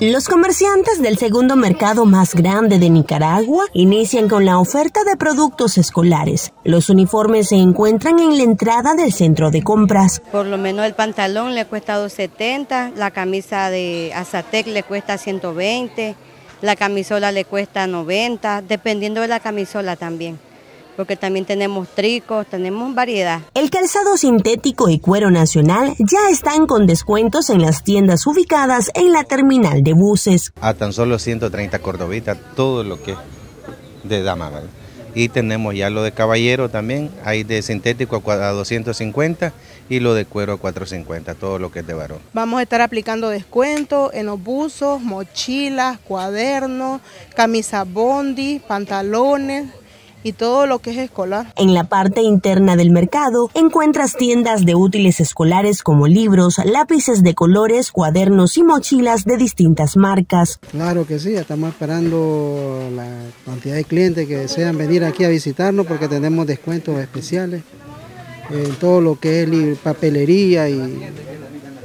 Los comerciantes del segundo mercado más grande de Nicaragua inician con la oferta de productos escolares. Los uniformes se encuentran en la entrada del centro de compras. Por lo menos el pantalón le cuesta $2.70, la camisa de Azatec le cuesta $120, la camisola le cuesta $90, dependiendo de la camisola también, porque también tenemos tricos, tenemos variedad. El calzado sintético y cuero nacional ya están con descuentos en las tiendas ubicadas en la terminal de buses. A tan solo 130 cordobitas, todo lo que es de dama, ¿vale? Y tenemos ya lo de caballero también, hay de sintético a 250 y lo de cuero a 450, todo lo que es de varón. Vamos a estar aplicando descuentos en los buzos, mochilas, cuadernos, camisas bondi, pantalones y todo lo que es escolar. En la parte interna del mercado encuentras tiendas de útiles escolares como libros, lápices de colores, cuadernos y mochilas de distintas marcas. Claro que sí, estamos esperando la cantidad de clientes que desean venir aquí a visitarnos porque tenemos descuentos especiales en todo lo que es papelería y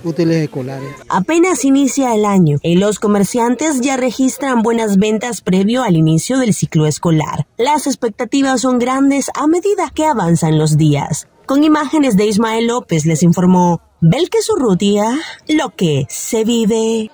útiles escolares. Apenas inicia el año y los comerciantes ya registran buenas ventas previo al inicio del ciclo escolar. Las expectativas son grandes a medida que avanzan los días. Con imágenes de Ismael López les informó Belque Zurrutia, lo que se vive.